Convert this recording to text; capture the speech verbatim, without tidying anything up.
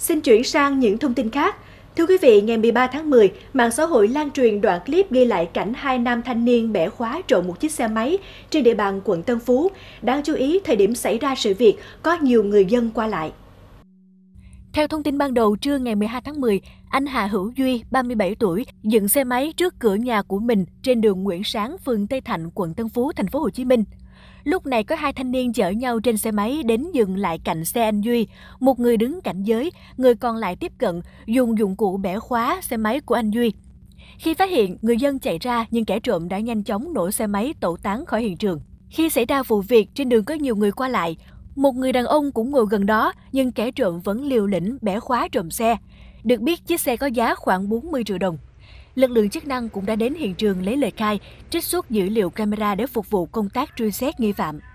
Xin chuyển sang những thông tin khác. Thưa quý vị, ngày mười ba tháng mười, mạng xã hội lan truyền đoạn clip ghi lại cảnh hai nam thanh niên bẻ khóa trộm một chiếc xe máy trên địa bàn quận Tân Phú. Đáng chú ý, thời điểm xảy ra sự việc, có nhiều người dân qua lại. Theo thông tin ban đầu, trưa ngày mười hai tháng mười, anh Hà Hữu Duy, ba mươi bảy tuổi, dựng xe máy trước cửa nhà của mình trên đường Nguyễn Sáng, phường Tây Thạnh, quận Tân Phú, thành phố Hồ Chí Minh. Lúc này có hai thanh niên chở nhau trên xe máy đến dừng lại cạnh xe anh Duy. Một người đứng cảnh giới, người còn lại tiếp cận, dùng dụng cụ bẻ khóa xe máy của anh Duy. Khi phát hiện, người dân chạy ra nhưng kẻ trộm đã nhanh chóng nổ xe máy tẩu tán khỏi hiện trường. Khi xảy ra vụ việc, trên đường có nhiều người qua lại. Một người đàn ông cũng ngồi gần đó nhưng kẻ trộm vẫn liều lĩnh bẻ khóa trộm xe. Được biết, chiếc xe có giá khoảng bốn mươi triệu đồng. Lực lượng chức năng cũng đã đến hiện trường lấy lời khai, trích xuất dữ liệu camera để phục vụ công tác truy xét nghi phạm.